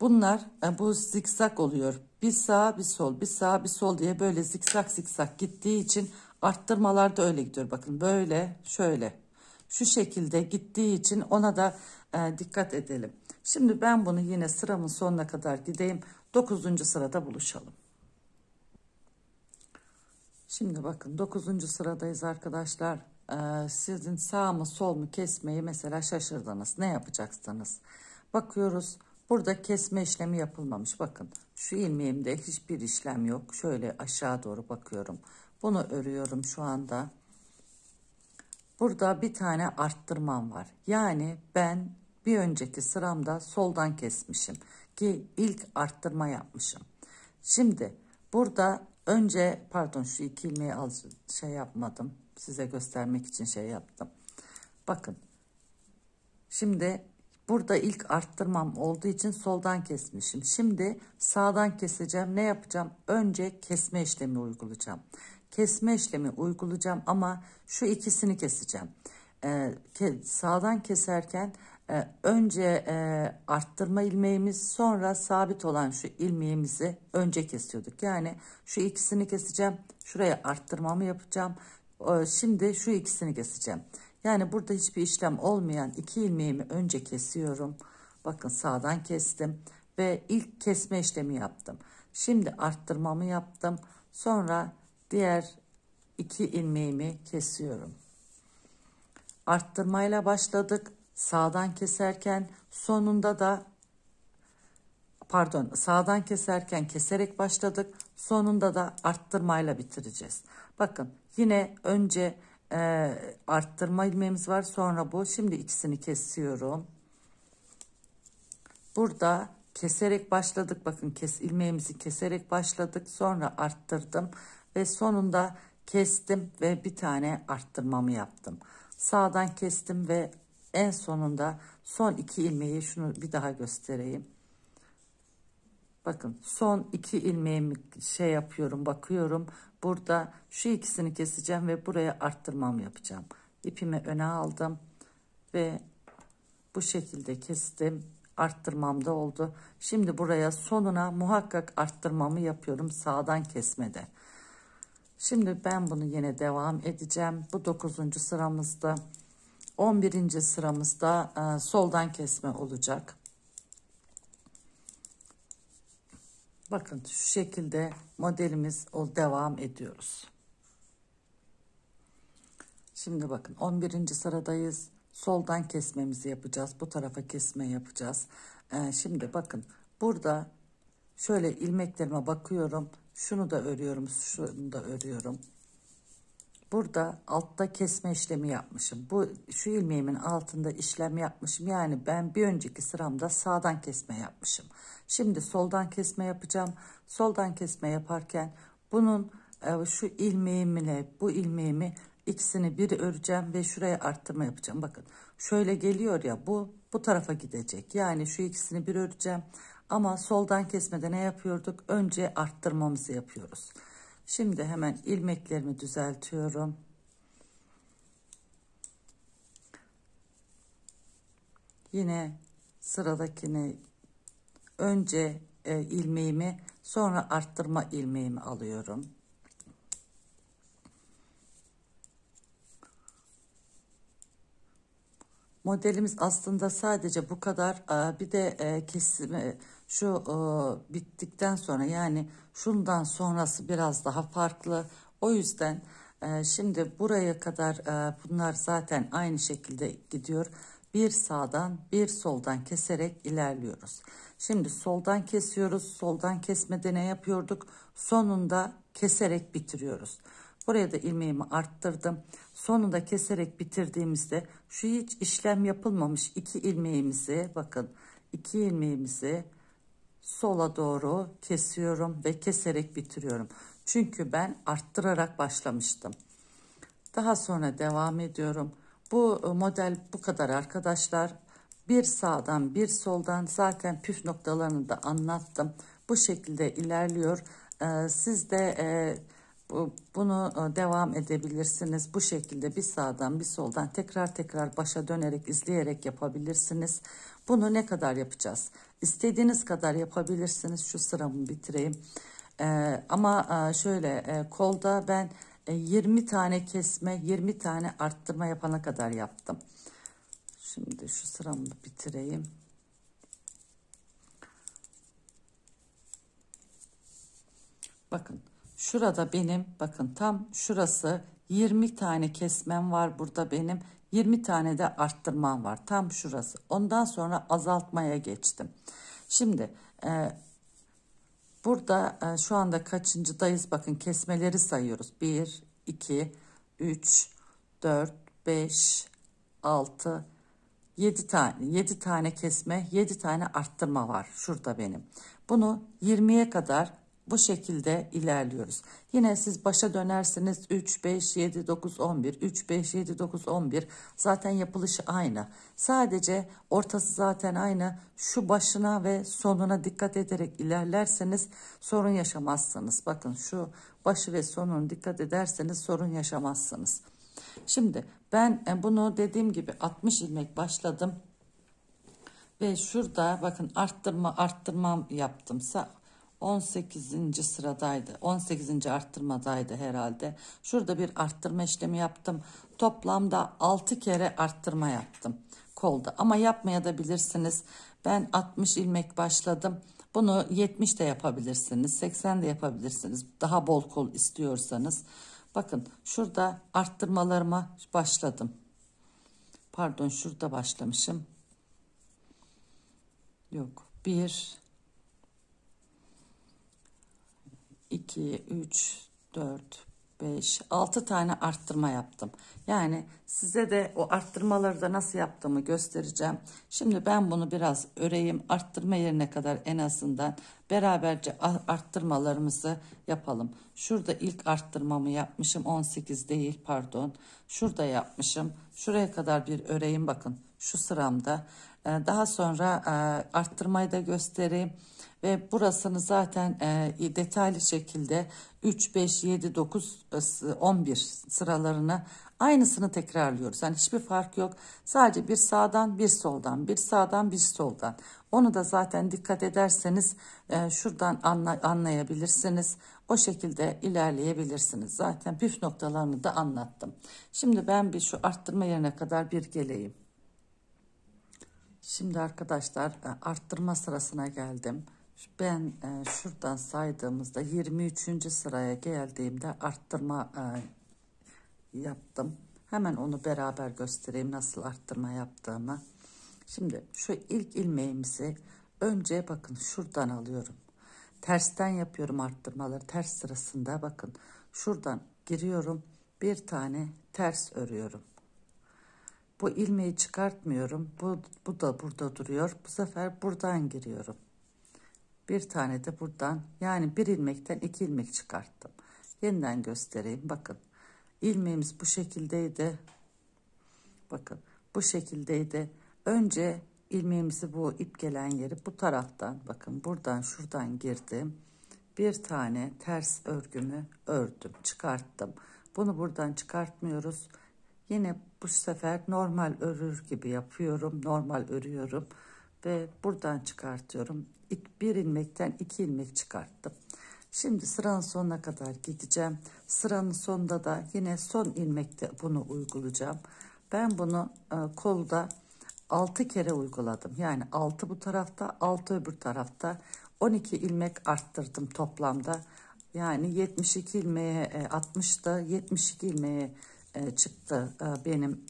Bunlar bu zikzak oluyor. Bir sağa bir sol, bir sağa bir sol diye böyle zikzak zikzak gittiği için arttırmalar da öyle gidiyor. Bakın böyle şöyle şu şekilde gittiği için ona da e, dikkat edelim. Şimdi ben bunu yine sıramın sonuna kadar gideyim. dokuzuncu sırada buluşalım. Şimdi bakın dokuzuncu sıradayız arkadaşlar. E, sizin sağ mı sol mu kesmeyi mesela şaşırdınız. Ne yapacaksınız? Bakıyoruz. Burada kesme işlemi yapılmamış. Bakın şu ilmeğimde hiçbir işlem yok. Şöyle aşağı doğru bakıyorum. Bunu örüyorum şu anda. Burada bir tane arttırmam var. Yani ben bir önceki sıramda soldan kesmişim ki ilk arttırma yapmışım. Şimdi burada önce pardon şu iki ilmeği al şey yapmadım. Size göstermek için şey yaptım. Bakın. Şimdi burada ilk arttırmam olduğu için soldan kesmişim. Şimdi sağdan keseceğim. Ne yapacağım? Önce kesme işlemi uygulayacağım. Kesme işlemi uygulayacağım ama şu ikisini keseceğim. Ee, ke sağdan keserken e, önce e, arttırma ilmeğimiz sonra sabit olan şu ilmeğimizi önce kesiyorduk. Yani şu ikisini keseceğim. Şuraya arttırmamı yapacağım. Ee, şimdi şu ikisini keseceğim. Yani burada hiçbir işlem olmayan iki ilmeğimi önce kesiyorum. Bakın sağdan kestim ve ilk kesme işlemi yaptım. Şimdi arttırmamı yaptım. Sonra diğer iki ilmeğimi kesiyorum. Arttırmayla başladık. Sağdan keserken sonunda da pardon sağdan keserken keserek başladık. Sonunda da arttırmayla bitireceğiz. Bakın yine önce e, arttırma ilmeğimiz var. Sonra bu. Şimdi ikisini kesiyorum. Burada keserek başladık. Bakın kes, ilmeğimizi keserek başladık. Sonra arttırdım. Ve sonunda kestim ve bir tane arttırmamı yaptım. Sağdan kestim ve en sonunda son iki ilmeği şunu bir daha göstereyim. Bakın son iki ilmeğimi şey yapıyorum, bakıyorum. Burada şu ikisini keseceğim ve buraya arttırmamı yapacağım. İpimi öne aldım ve bu şekilde kestim. Arttırmam da oldu. Şimdi buraya sonuna muhakkak arttırmamı yapıyorum sağdan kesmede. Şimdi ben bunu yine devam edeceğim. Bu dokuzuncu sıramızda, on birinci sıramızda e, soldan kesme olacak. Bakın şu şekilde modelimiz o devam ediyoruz. Şimdi bakın on birinci sıradayız. Soldan kesmemizi yapacağız. Bu tarafa kesme yapacağız. E, şimdi bakın burada şöyle ilmeklerime bakıyorum. Şunu da örüyorum, şunu da örüyorum. Burada altta kesme işlemi yapmışım. Bu şu ilmeğimin altında işlem yapmışım. Yani ben bir önceki sıramda sağdan kesme yapmışım. Şimdi soldan kesme yapacağım. Soldan kesme yaparken Bunun şu ilmeğimle bu ilmeğimi ikisini bir öreceğim ve şuraya arttırma yapacağım. Bakın şöyle geliyor ya, bu bu tarafa gidecek. Yani şu ikisini bir öreceğim. Ama soldan kesmede ne yapıyorduk? Önce arttırmamızı yapıyoruz. Şimdi hemen ilmeklerimi düzeltiyorum. Yine sıradakini önce e, ilmeğimi, sonra arttırma ilmeğimi alıyorum. Modelimiz aslında sadece bu kadar. Bir de kesimi şu bittikten sonra, yani şundan sonrası biraz daha farklı. O yüzden şimdi buraya kadar bunlar zaten aynı şekilde gidiyor. Bir sağdan bir soldan keserek ilerliyoruz. Şimdi soldan kesiyoruz. Soldan kesmede ne yapıyorduk? Sonunda keserek bitiriyoruz. Buraya da ilmeğimi arttırdım. Sonunda keserek bitirdiğimizde şu hiç işlem yapılmamış iki ilmeğimizi, bakın iki ilmeğimizi sola doğru kesiyorum ve keserek bitiriyorum. Çünkü ben arttırarak başlamıştım. Daha sonra devam ediyorum. Bu model bu kadar arkadaşlar. Bir sağdan bir soldan, zaten püf noktalarını da anlattım. Bu şekilde ilerliyor. Ee, siz de e, bunu devam edebilirsiniz. Bu şekilde bir sağdan bir soldan tekrar tekrar başa dönerek izleyerek yapabilirsiniz. Bunu ne kadar yapacağız? İstediğiniz kadar yapabilirsiniz. Şu sıramı bitireyim. Ee, ama şöyle kolda ben yirmi tane kesme, yirmi tane arttırma yapana kadar yaptım. Şimdi şu sıramı bitireyim. Bakın. Şurada benim, bakın tam şurası yirmi tane kesmem var. Burada benim yirmi tane de arttırmam var. Tam şurası. Ondan sonra azaltmaya geçtim. Şimdi e, burada e, şu anda kaçıncıdayız? Bakın kesmeleri sayıyoruz. bir, iki, üç, dört, beş, altı, yedi tane. yedi tane kesme, yedi tane arttırma var. Şurada benim. Bunu yirmiye kadar bu şekilde ilerliyoruz. Yine siz başa dönersiniz. üç, beş, yedi, dokuz, on bir. üç, beş, yedi, dokuz, on bir. Zaten yapılışı aynı. Sadece ortası zaten aynı. Şu başına ve sonuna dikkat ederek ilerlerseniz sorun yaşamazsınız. Bakın şu başı ve sonuna dikkat ederseniz sorun yaşamazsınız. Şimdi ben bunu dediğim gibi altmış ilmek başladım. Ve şurada bakın arttırma arttırmam yaptımsa on sekizinci sıradaydı. on sekizinci arttırmadaydı herhalde. Şurada bir arttırma işlemi yaptım. Toplamda altı kere arttırma yaptım kolda. Ama yapmaya da bilirsiniz. Ben altmış ilmek başladım. Bunu yetmiş de yapabilirsiniz. seksen de yapabilirsiniz. Daha bol kol istiyorsanız. Bakın şurada arttırmalarıma başladım. Pardon, şurada başlamışım. Yok. bir, iki, üç, dört, beş, altı tane arttırma yaptım. Yani size de o arttırmaları da nasıl yaptığımı göstereceğim. Şimdi ben bunu biraz öreyim. Arttırma yerine kadar en azından beraberce arttırmalarımızı yapalım. Şurada ilk arttırmamı yapmışım. on sekiz değil, pardon. Şurada yapmışım. Şuraya kadar bir öreyim, bakın. Şu sıramda. Daha sonra arttırmayı da göstereyim. Ve burasını zaten e, detaylı şekilde üç, beş, yedi, dokuz, on bir sıralarını aynısını tekrarlıyoruz. Yani hiçbir fark yok. Sadece bir sağdan bir soldan, bir sağdan bir soldan. Onu da zaten dikkat ederseniz e, şuradan anla, anlayabilirsiniz. O şekilde ilerleyebilirsiniz. Zaten püf noktalarını da anlattım. Şimdi ben bir şu arttırma yerine kadar bir geleyim. Şimdi arkadaşlar arttırma sırasına geldim. Ben e, şuradan saydığımızda yirmi üçüncü sıraya geldiğimde arttırma e, yaptım. Hemen onu beraber göstereyim nasıl arttırma yaptığımı. Şimdi şu ilk ilmeğimizi önce bakın şuradan alıyorum. Tersten yapıyorum arttırmaları. Ters sırasında bakın şuradan giriyorum. Bir tane ters örüyorum. Bu ilmeği çıkartmıyorum. Bu, bu da burada duruyor. Bu sefer buradan giriyorum. bir tane de buradan, yani bir ilmekten iki ilmek çıkarttım. Yeniden göstereyim. Bakın, ilmeğimiz bu şekildeydi. Bakın, bu şekildeydi. Önce ilmeğimizi bu ip gelen yeri bu taraftan, bakın buradan, şuradan girdim. Bir tane ters örgümü ördüm, çıkarttım. Bunu buradan çıkartmıyoruz. Yine bu sefer normal örür gibi yapıyorum. Normal örüyorum ve buradan çıkartıyorum. Bir ilmekten iki ilmek çıkarttım. Şimdi sıranın sonuna kadar gideceğim. Sıranın sonunda da yine son ilmekte bunu uygulayacağım. Ben bunu kolda altı kere uyguladım. Yani altı bu tarafta, altı öbür tarafta. on iki ilmek arttırdım toplamda. Yani yetmiş iki ilmeğe altmışta, yetmiş iki ilmeğe çıktı benim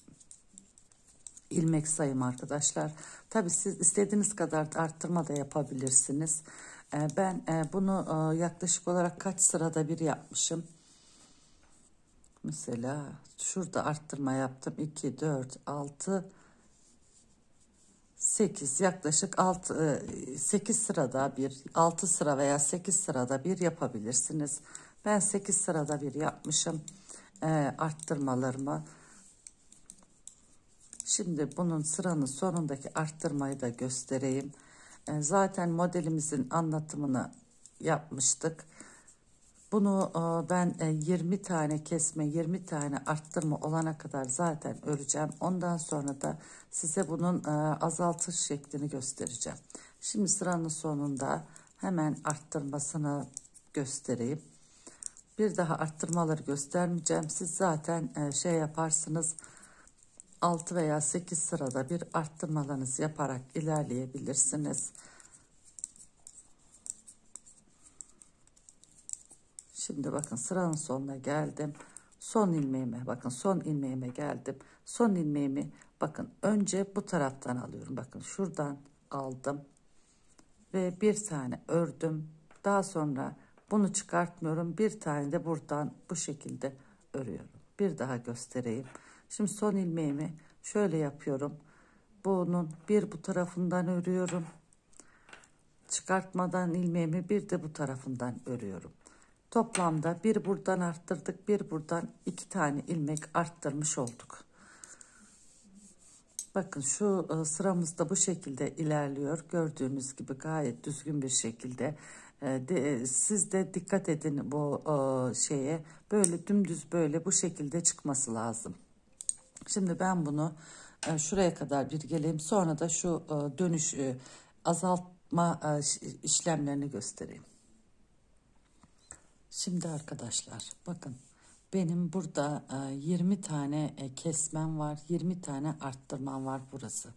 ilmek sayım arkadaşlar. Tabii siz istediğiniz kadar arttırma da yapabilirsiniz. Ben bunu yaklaşık olarak kaç sırada bir yapmışım? Mesela şurada arttırma yaptım. iki, dört, altı, sekiz, yaklaşık altı, sekiz sırada bir, altı sıra veya sekiz sırada bir yapabilirsiniz. Ben sekiz sırada bir yapmışım arttırmalarımı. Şimdi bunun sıranın sonundaki arttırmayı da göstereyim. Zaten modelimizin anlatımını yapmıştık. Bunu ben yirmi tane kesme, yirmi tane arttırma olana kadar zaten öreceğim. Ondan sonra da size bunun azaltış şeklini göstereceğim. Şimdi sıranın sonunda hemen arttırmasını göstereyim. Bir daha arttırmaları göstermeyeceğim. Siz zaten şey yaparsınız. altı veya sekiz sırada bir arttırmalarınızı yaparak ilerleyebilirsiniz. Şimdi bakın, sıranın sonuna geldim. Son ilmeğime bakın, son ilmeğime geldim. Son ilmeğimi bakın, önce bu taraftan alıyorum. Bakın şuradan aldım ve bir tane ördüm. Daha sonra bunu çıkartmıyorum. Bir tane de buradan bu şekilde örüyorum. Bir daha göstereyim. Şimdi son ilmeğimi şöyle yapıyorum. Bunun bir bu tarafından örüyorum. Çıkartmadan ilmeğimi bir de bu tarafından örüyorum. Toplamda bir buradan arttırdık, bir buradan iki tane ilmek arttırmış olduk. Bakın şu sıramızda bu şekilde ilerliyor. Gördüğünüz gibi gayet düzgün bir şekilde. Siz de dikkat edin bu şeye. Böyle dümdüz, böyle bu şekilde çıkması lazım. Şimdi ben bunu şuraya kadar bir geleyim. Sonra da şu dönüş azaltma işlemlerini göstereyim. Şimdi arkadaşlar bakın, benim burada yirmi tane kesmem var, yirmi tane arttırmam var. Burası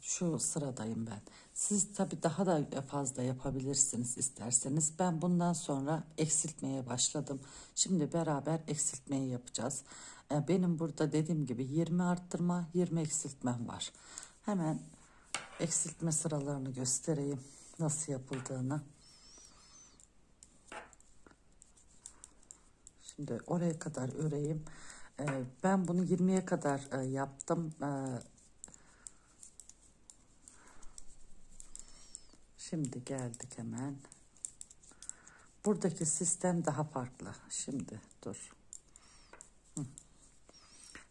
şu sıradayım ben. Siz tabi daha da fazla yapabilirsiniz isterseniz. Ben bundan sonra eksiltmeye başladım. Şimdi beraber eksiltmeyi yapacağız. Benim burada dediğim gibi yirmi arttırma, yirmi eksiltmem var. Hemen eksiltme sıralarını göstereyim, nasıl yapıldığını. Şimdi oraya kadar öreyim. Ben bunu yirmiye kadar yaptım. Şimdi geldik hemen. Buradaki sistem daha farklı. Şimdi dur.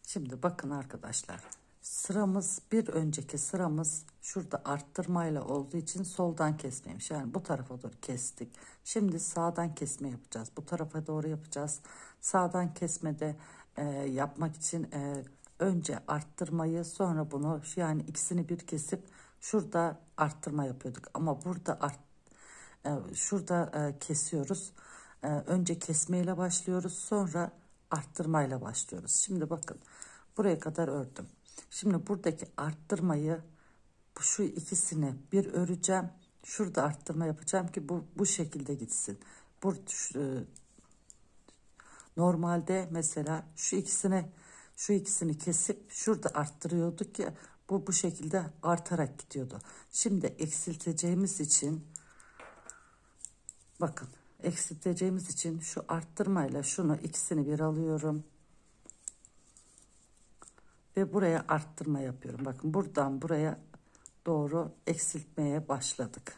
Şimdi bakın arkadaşlar, sıramız bir önceki sıramız şurada arttırmayla olduğu için soldan kesmeymiş. Yani bu tarafa doğru kestik. Şimdi sağdan kesme yapacağız. Bu tarafa doğru yapacağız. Sağdan kesmede e, yapmak için e, önce arttırmayı, sonra bunu, yani ikisini bir kesip şurada arttırma yapıyorduk. Ama burada art, e, şurada e, kesiyoruz. E, önce kesmeyle başlıyoruz, sonra arttırmayla başlıyoruz. Şimdi bakın, buraya kadar ördüm. Şimdi buradaki arttırmayı, şu ikisini bir öreceğim. Şurada arttırma yapacağım ki bu bu şekilde gitsin. Bu şu, normalde mesela şu ikisini şu ikisini kesip şurada arttırıyorduk ki bu bu şekilde artarak gidiyordu. Şimdi eksilteceğimiz için bakın, eksilteceğimiz için şu arttırmayla şunu, ikisini bir alıyorum ve buraya arttırma yapıyorum. Bakın buradan buraya doğru eksiltmeye başladık.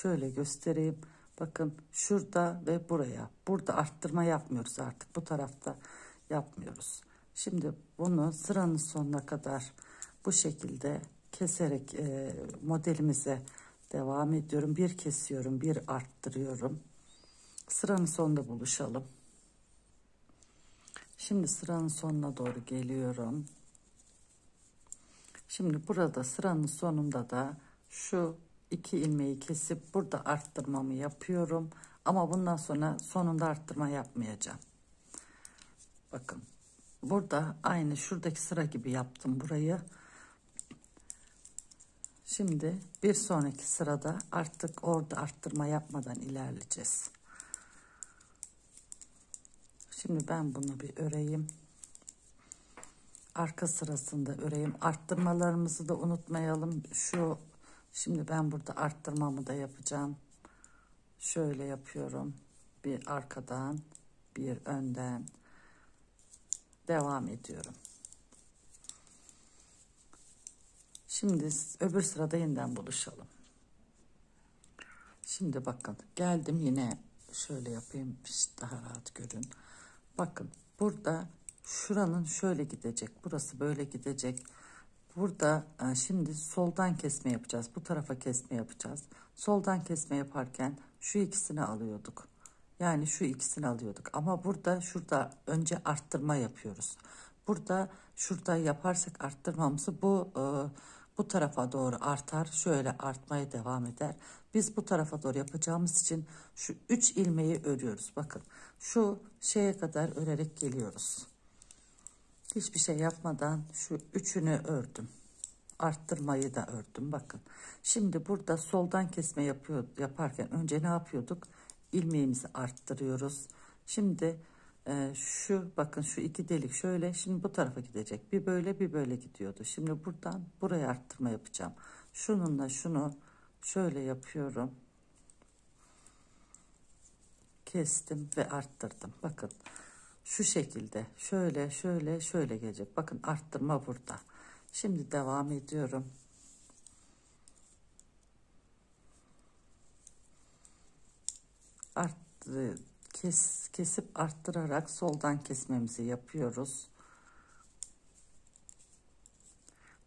Şöyle göstereyim. Bakın şurada ve buraya. Burada arttırma yapmıyoruz artık. Bu tarafta yapmıyoruz. Şimdi bunu sıranın sonuna kadar bu şekilde keserek e, modelimize devam ediyorum. Bir kesiyorum, bir arttırıyorum. Sıranın sonunda buluşalım. Şimdi sıranın sonuna doğru geliyorum. Şimdi burada sıranın sonunda da şu iki ilmeği kesip burada arttırmamı yapıyorum. Ama bundan sonra sonunda arttırma yapmayacağım. Bakın burada aynı şuradaki sıra gibi yaptım burayı. Şimdi bir sonraki sırada artık orada arttırma yapmadan ilerleyeceğiz. Şimdi ben bunu bir öreyim. Arka sırasında öreyim. Arttırmalarımızı da unutmayalım. Şu şimdi ben burada arttırmamı da yapacağım. Şöyle yapıyorum. Bir arkadan, bir önden devam ediyorum. Şimdi öbür sırada yeniden buluşalım. Şimdi bakın geldim yine şöyle yapayım daha rahat görün. Bakın burada şuranın şöyle gidecek, burası böyle gidecek. Burada şimdi soldan kesme yapacağız, bu tarafa kesme yapacağız. Soldan kesme yaparken şu ikisini alıyorduk. Yani şu ikisini alıyorduk ama burada şurada önce arttırma yapıyoruz. Burada şurada yaparsak arttırmamızı bu e, bu tarafa doğru artar, şöyle artmaya devam eder. Biz bu tarafa doğru yapacağımız için şu üç ilmeği örüyoruz. Bakın şu şeye kadar örerek geliyoruz. Hiçbir şey yapmadan şu üçünü ördüm. Arttırmayı da ördüm bakın. Şimdi burada soldan kesme yapıyor, yaparken önce ne yapıyorduk? İlmeğimizi arttırıyoruz. Şimdi e, şu bakın şu iki delik şöyle şimdi bu tarafa gidecek. Bir böyle bir böyle gidiyordu. Şimdi buradan buraya arttırma yapacağım. Şununla şunu şöyle yapıyorum. Kestim ve arttırdım. Bakın şu şekilde şöyle şöyle şöyle gelecek. Bakın arttırma burada. Şimdi devam ediyorum. Art, kes, kesip arttırarak soldan kesmemizi yapıyoruz.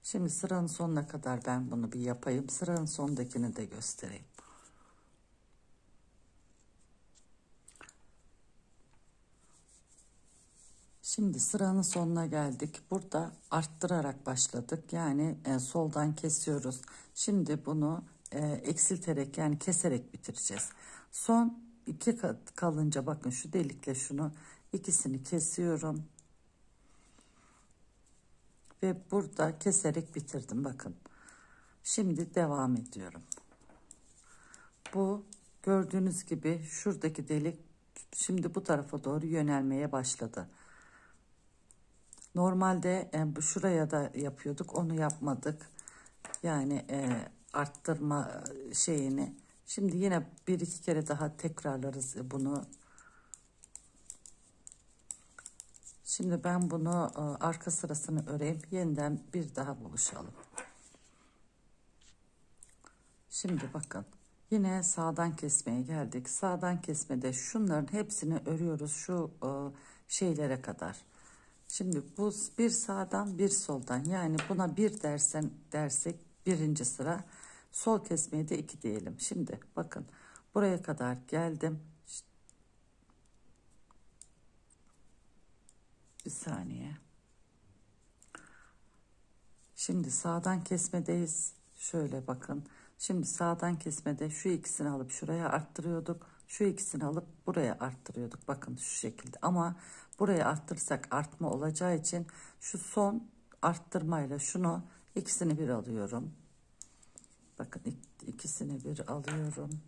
Şimdi sıranın sonuna kadar ben bunu bir yapayım. Sıranın sondakini de göstereyim. Şimdi sıranın sonuna geldik. Burada arttırarak başladık. Yani e, soldan kesiyoruz. Şimdi bunu e, eksilterek yani keserek bitireceğiz. Son iki kat kalınca bakın şu delikle şunu ikisini kesiyorum. Ve burada keserek bitirdim bakın. Şimdi devam ediyorum. Bu gördüğünüz gibi şuradaki delik şimdi bu tarafa doğru yönelmeye başladı. Normalde e, şuraya da yapıyorduk onu yapmadık. Yani e, arttırma şeyini. Şimdi yine bir iki kere daha tekrarlarız bunu. Şimdi ben bunu e, arka sırasını öreyim. Yeniden bir daha buluşalım. Şimdi bakın. Yine sağdan kesmeye geldik. Sağdan kesmede şunların hepsini örüyoruz. Şu e, şeylere kadar. Şimdi bu bir sağdan bir soldan. Yani buna bir dersen dersek birinci sıra. Sol kesmeye de iki diyelim. Şimdi bakın buraya kadar geldim. Bir saniye. Şimdi sağdan kesmedeyiz. Şöyle bakın. Şimdi sağdan kesmede şu ikisini alıp şuraya arttırıyorduk. Şu ikisini alıp buraya arttırıyorduk. Bakın şu şekilde. Ama buraya arttırırsak artma olacağı için şu son arttırmayla şunu ikisini bir alıyorum. Bakın ikisini bir alıyorum.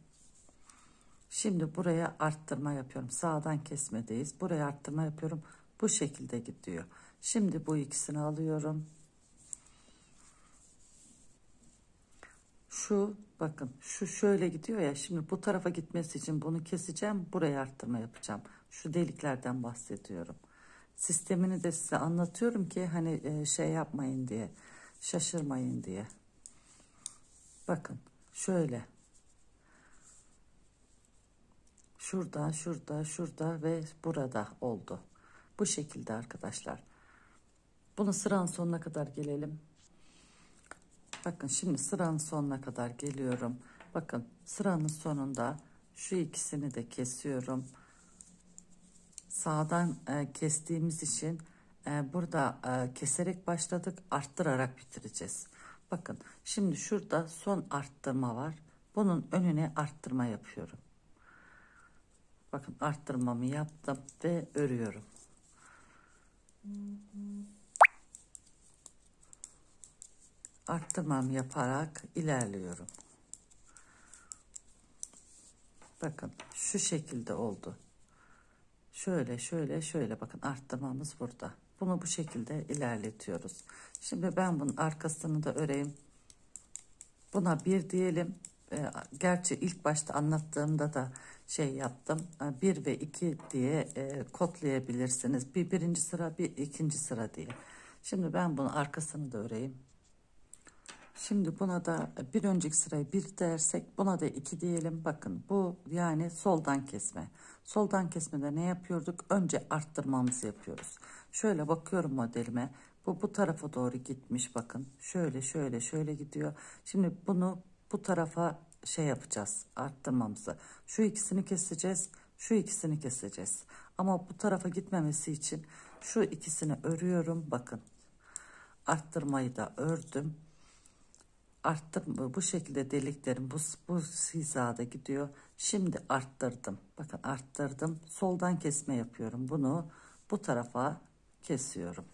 Şimdi buraya arttırma yapıyorum. Sağdan kesmedeyiz. Buraya arttırma yapıyorum. Bu şekilde gidiyor. Şimdi bu ikisini alıyorum. Şu bakın şu şöyle gidiyor ya. Şimdi bu tarafa gitmesi için bunu keseceğim. Buraya arttırma yapacağım. Şu deliklerden bahsediyorum. Sistemini de size anlatıyorum ki hani şey yapmayın diye. Şaşırmayın diye. Bakın şöyle şurada, şurada, şurada ve burada oldu. Bu şekilde arkadaşlar. Bunu sıranın sonuna kadar gelelim. Bakın şimdi sıranın sonuna kadar geliyorum. Bakın sıranın sonunda şu ikisini de kesiyorum. Sağdan e, kestiğimiz için e, burada e, keserek başladık, arttırarak bitireceğiz. Bakın şimdi şurada son arttırma var. Bunun önüne arttırma yapıyorum. Bakın arttırmamı yaptım ve örüyorum. Arttırmam yaparak ilerliyorum. Bakın şu şekilde oldu. Şöyle şöyle şöyle bakın arttırmamız burada. Bunu bu şekilde ilerletiyoruz. Şimdi ben bunun arkasını da öreyim. Buna bir diyelim. E, gerçi ilk başta anlattığımda da şey yaptım. E, bir ve iki diye e, kodlayabilirsiniz. Bir birinci sıra, bir ikinci sıra diye. Şimdi ben bunun arkasını da öreyim. Şimdi buna da bir önceki sırayı bir dersek buna da iki diyelim. Bakın bu yani soldan kesme. Soldan kesmede ne yapıyorduk? Önce arttırmamızı yapıyoruz. Şöyle bakıyorum modelime. Bu bu tarafa doğru gitmiş bakın. Şöyle şöyle şöyle gidiyor. Şimdi bunu bu tarafa şey yapacağız. Arttırmamızı. Şu ikisini keseceğiz. Şu ikisini keseceğiz. Ama bu tarafa gitmemesi için şu ikisini örüyorum. Bakın. Arttırmayı da ördüm. Arttırdım bu şekilde deliklerim bu, bu hizada gidiyor. Şimdi arttırdım. Bakın arttırdım. Soldan kesme yapıyorum. Bunu bu tarafa kesiyorum.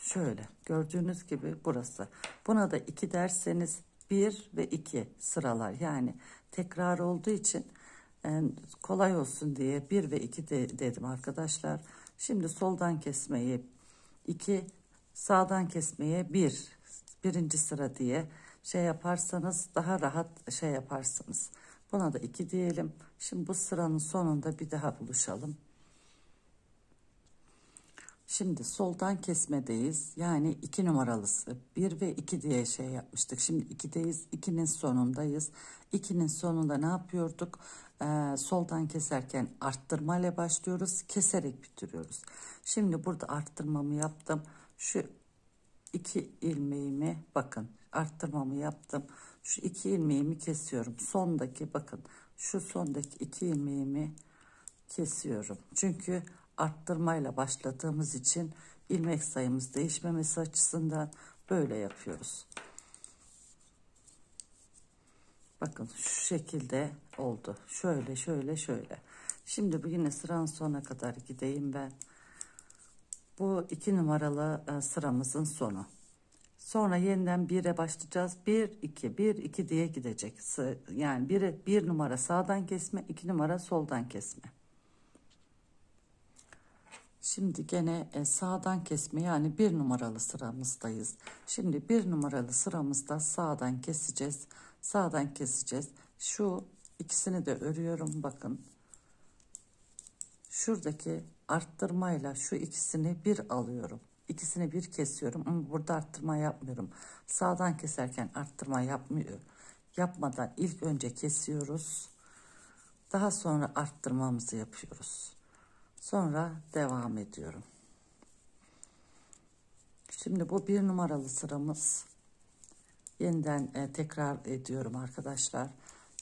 Şöyle gördüğünüz gibi burası. Buna da iki derseniz bir ve iki sıralar. Yani tekrar olduğu için kolay olsun diye bir ve iki de, dedim arkadaşlar. Şimdi soldan kesmeyi iki, sağdan kesmeye bir, birinci sıra diye şey yaparsanız daha rahat şey yaparsınız. Buna da iki diyelim. Şimdi bu sıranın sonunda bir daha buluşalım. Şimdi soldan kesmedeyiz. Yani iki numaralısı. Bir ve iki diye şey yapmıştık. Şimdi ikideyiz. ikinin sonundayız. ikinin sonunda ne yapıyorduk? Ee, soldan keserken arttırma ile başlıyoruz. Keserek bitiriyoruz. Şimdi burada arttırmamı yaptım. Şu iki ilmeğimi bakın arttırmamı yaptım. Şu iki ilmeğimi kesiyorum. Sondaki bakın şu sondaki iki ilmeğimi kesiyorum. Çünkü arttırmayla başladığımız için ilmek sayımız değişmemesi açısından böyle yapıyoruz. Bakın şu şekilde oldu. Şöyle şöyle şöyle. Şimdi yine sıranın sonuna kadar gideyim ben. Bu iki numaralı sıramızın sonu. Sonra yeniden bire başlayacağız. bir, iki, bir, iki diye gidecek. Yani bir numara sağdan kesme, iki numara soldan kesme. Şimdi gene sağdan kesme yani bir numaralı sıramızdayız. Şimdi bir numaralı sıramızda sağdan keseceğiz. Sağdan keseceğiz. Şu ikisini de örüyorum bakın. Şuradaki arttırmayla şu ikisini bir alıyorum. İkisini bir kesiyorum ama burada arttırma yapmıyorum. Sağdan keserken arttırma yapmıyor. Yapmadan ilk önce kesiyoruz. Daha sonra arttırmamızı yapıyoruz. Sonra devam ediyorum. Şimdi bu bir numaralı sıramız. Yeniden e, tekrar ediyorum arkadaşlar.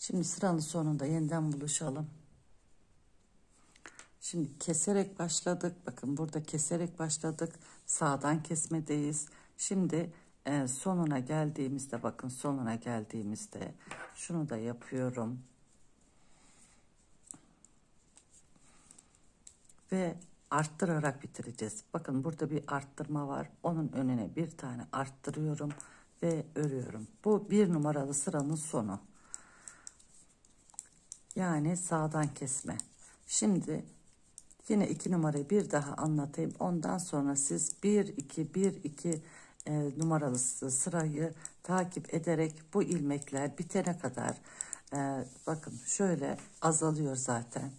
Şimdi sıranın sonunda yeniden buluşalım. Şimdi keserek başladık. Bakın burada keserek başladık. Sağdan kesmedeyiz. Şimdi e, sonuna geldiğimizde bakın sonuna geldiğimizde şunu da yapıyorum. Ve arttırarak bitireceğiz. Bakın burada bir arttırma var. Onun önüne bir tane arttırıyorum ve örüyorum. Bu bir numaralı sıranın sonu. Yani sağdan kesme. Şimdi yine iki numarayı bir daha anlatayım. Ondan sonra siz bir iki bir iki e, numaralı sırayı takip ederek bu ilmekler bitene kadar e, bakın şöyle azalıyor zaten.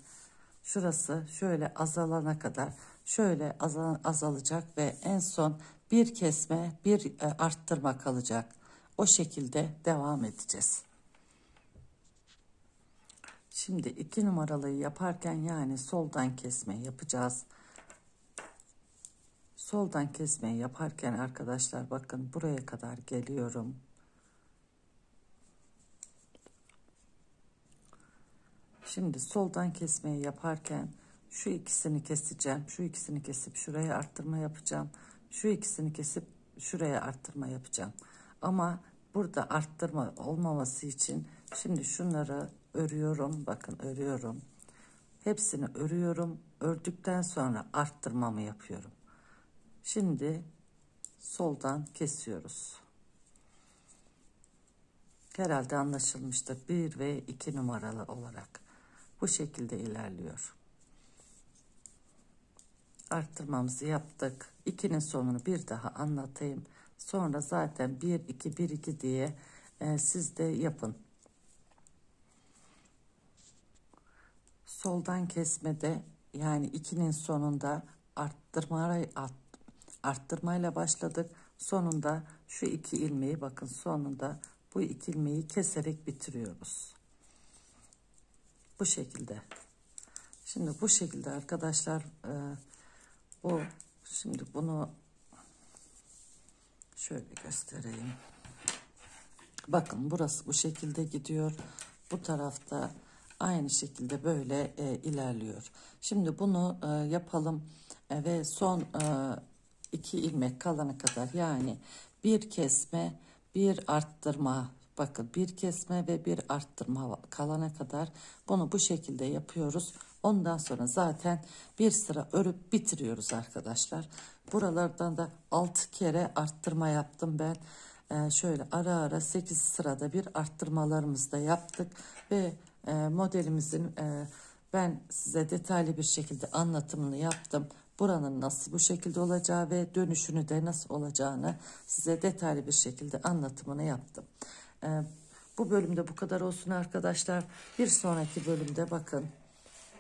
Şurası şöyle azalana kadar şöyle azal, azalacak ve en son bir kesme bir e, arttırma kalacak. O şekilde devam edeceğiz. Şimdi iki numaralıyı yaparken yani soldan kesme yapacağız. Soldan kesmeyi yaparken arkadaşlar bakın buraya kadar geliyorum. Şimdi soldan kesmeyi yaparken şu ikisini keseceğim. Şu ikisini kesip şuraya arttırma yapacağım. Şu ikisini kesip şuraya arttırma yapacağım. Ama burada arttırma olmaması için şimdi şunları örüyorum. Bakın örüyorum. Hepsini örüyorum. Ördükten sonra arttırmamı yapıyorum. Şimdi soldan kesiyoruz. Herhalde anlaşılmıştır. bir ve iki numaralı olarak bu şekilde ilerliyor. Arttırmamızı yaptık. ikinin sonunu bir daha anlatayım. Sonra zaten bir iki bir iki diye e, siz de yapın. Soldan kesmede yani ikinin sonunda arttırmayı at arttırmayla başladık. Sonunda şu iki ilmeği bakın sonunda bu iki ilmeği keserek bitiriyoruz. Bu şekilde. Şimdi bu şekilde arkadaşlar e, bu şimdi bunu şöyle göstereyim. Bakın burası bu şekilde gidiyor. Bu tarafta aynı şekilde böyle e, ilerliyor. Şimdi bunu e, yapalım e, ve son e, iki ilmek kalana kadar yani bir kesme, bir arttırma, bakın bir kesme ve bir arttırma kalana kadar bunu bu şekilde yapıyoruz. Ondan sonra zaten bir sıra örüp bitiriyoruz arkadaşlar. Buralardan da altı kere arttırma yaptım ben. Ee, şöyle ara ara sekiz sırada bir arttırmalarımızı da yaptık ve e, modelimizin e, ben size detaylı bir şekilde anlatımını yaptım. Buranın nasıl bu şekilde olacağı ve dönüşünü de nasıl olacağını size detaylı bir şekilde anlatımını yaptım. Ee, bu bölümde bu kadar olsun arkadaşlar. Bir sonraki bölümde bakın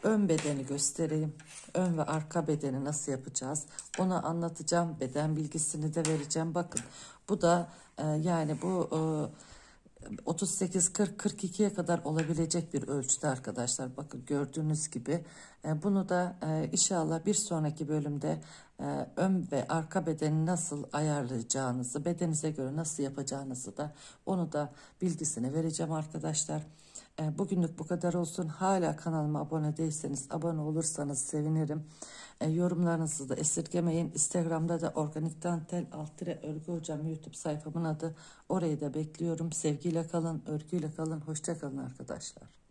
ön bedeni göstereyim. Ön ve arka bedeni nasıl yapacağız? Onu anlatacağım. Beden bilgisini de vereceğim. Bakın bu da e, yani bu e, otuz sekiz kırk kırk ikiye kadar olabilecek bir ölçüde arkadaşlar. Bakın gördüğünüz gibi e, bunu da e, inşallah bir sonraki bölümde e, ön ve arka bedeni nasıl ayarlayacağınızı, bedenize göre nasıl yapacağınızı da onu da bilgisini vereceğim arkadaşlar. Bugünlük bu kadar olsun. Hala kanalıma abone değilseniz abone olursanız sevinirim. E, yorumlarınızı da esirgemeyin. Instagram'da da organik dantel alt tire örgü hocam YouTube sayfamın adı. Orayı da bekliyorum. Sevgiyle kalın, örgüyle kalın. Hoşça kalın arkadaşlar.